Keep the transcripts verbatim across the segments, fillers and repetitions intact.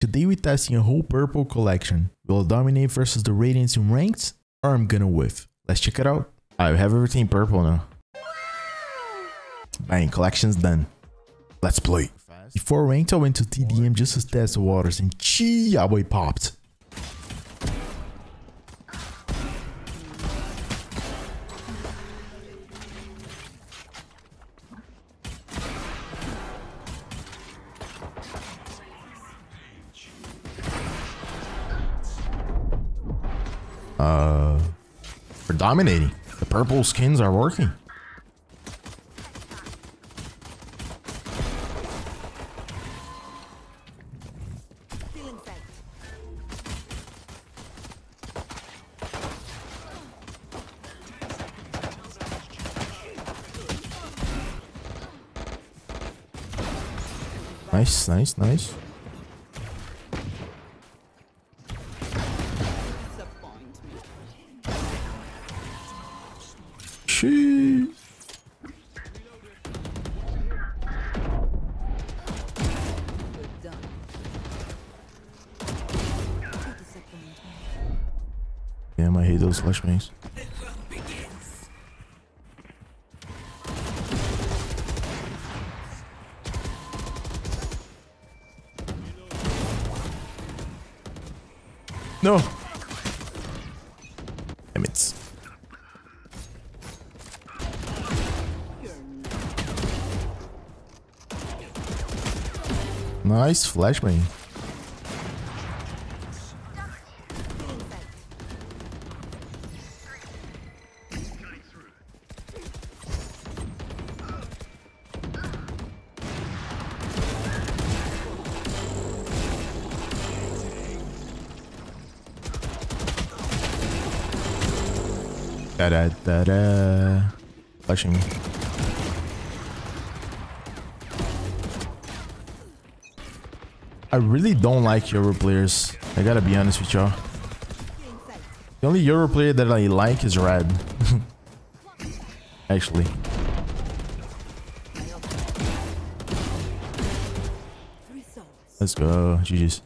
Today we're testing a whole purple collection. Will I dominate versus the Radiants in ranked, or I'm gonna whiff? Let's check it out. I have everything purple now. Bang, collection's done. Let's play. Before ranked I went to T D M just to test the waters and gee, our boy popped. Uh, we're dominating. The purple skins are working. Nice, nice, nice. Sheesh. Damn, I hate those flashbangs. No! Damn it. Nice flashbang. Da da da da. Flashing me. I really don't like Euro players. I gotta be honest with y'all. The only Euro player that I like is Rad. Actually. Let's go. G G's.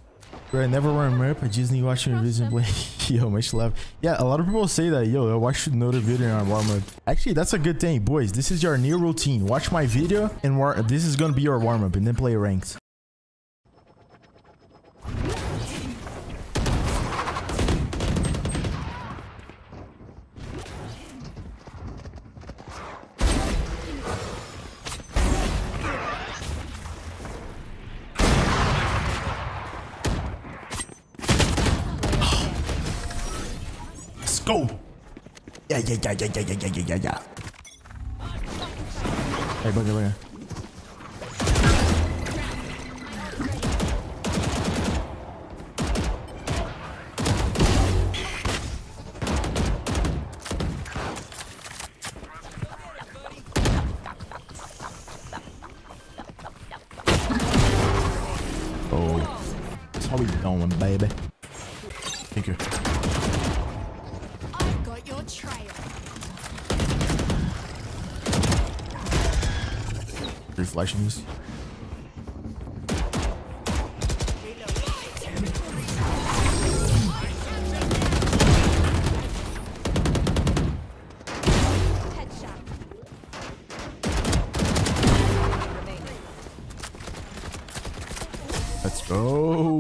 Bro, I never wore a map. I just need watching your vision play. Yo, much love. Yeah, a lot of people say that. Yo, watch another video and I warm up. Actually, that's a good thing, boys. This is your new routine. Watch my video and war this is gonna be your warm up, and then play ranked. Go! Yeah, yeah, yeah, yeah, yeah, yeah, yeah, yeah, yeah. Hey, bugger, bugger. Oh. That's how we going, baby. Thank you. Reflections. Let's go.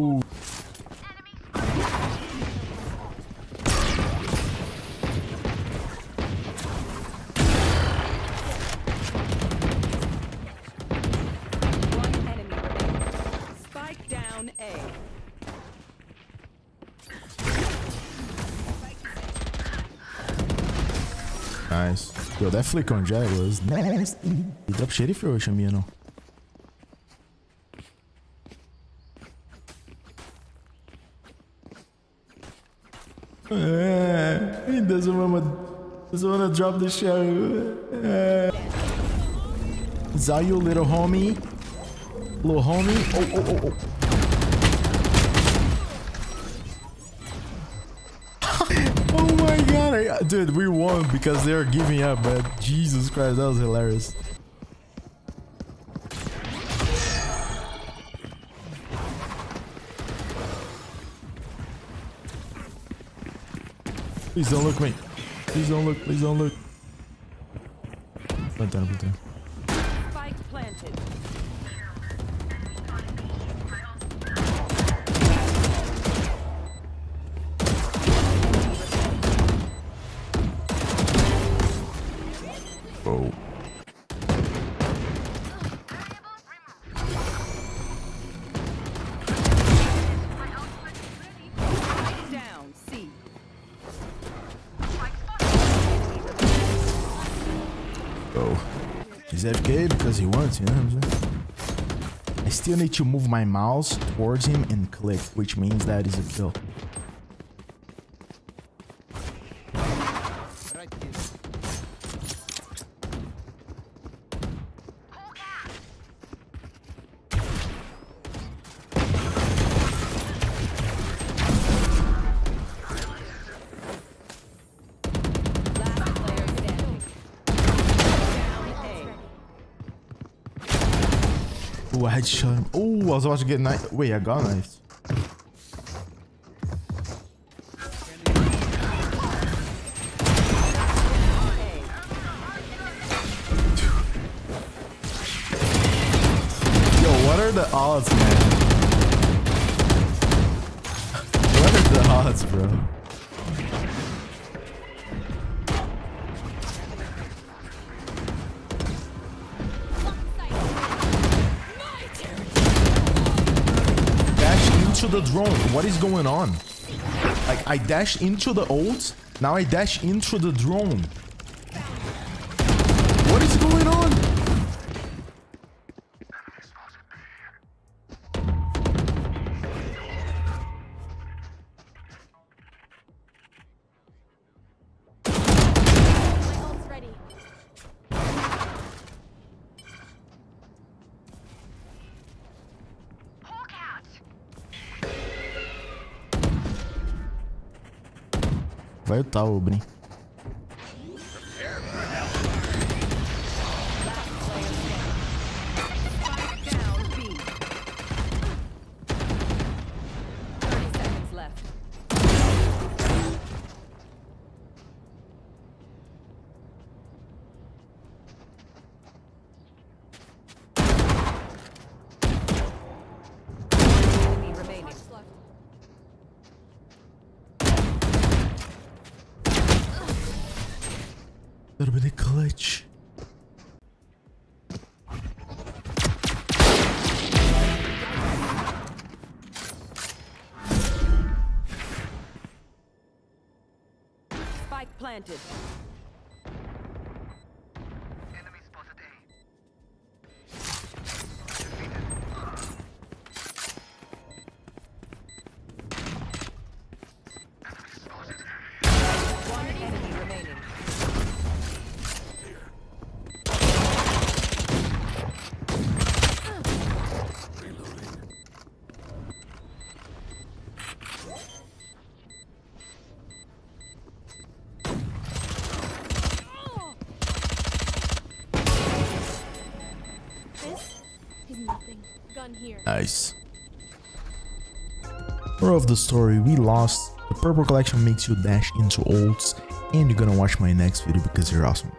Nice. Yo, that flick on Jag was nice. He dropped sheriff or chamia, não? Uh, he doesn't wanna doesn't wanna drop the show. Uh. Zayu, little homie, little homie. Oh oh oh oh. Dude, we won because they're giving up, man. Jesus Christ, that was hilarious. Please don't look me. Please don't look. Please don't look. Plant down, plant down. Spike planted. Oh. He's F K because he wants, you know what I'm saying? I still need to move my mouse towards him and click, which means that is a kill. Oh, I had shot him. Oh, I was about to get knifed. Wait, I got knifed. Yo, what are the odds, man? What are the odds, bro? The drone, what is going on? Like, I dash into the ult, now I dash into the drone. What is going on? Vai ultar o Brin. Little bit of glitch. Spike planted. Enemy spotted A. Enemy spotted A. One enemy remaining. Nice. Moral of the story, we lost. The purple collection makes you dash into ults, and you're gonna watch my next video because you're awesome.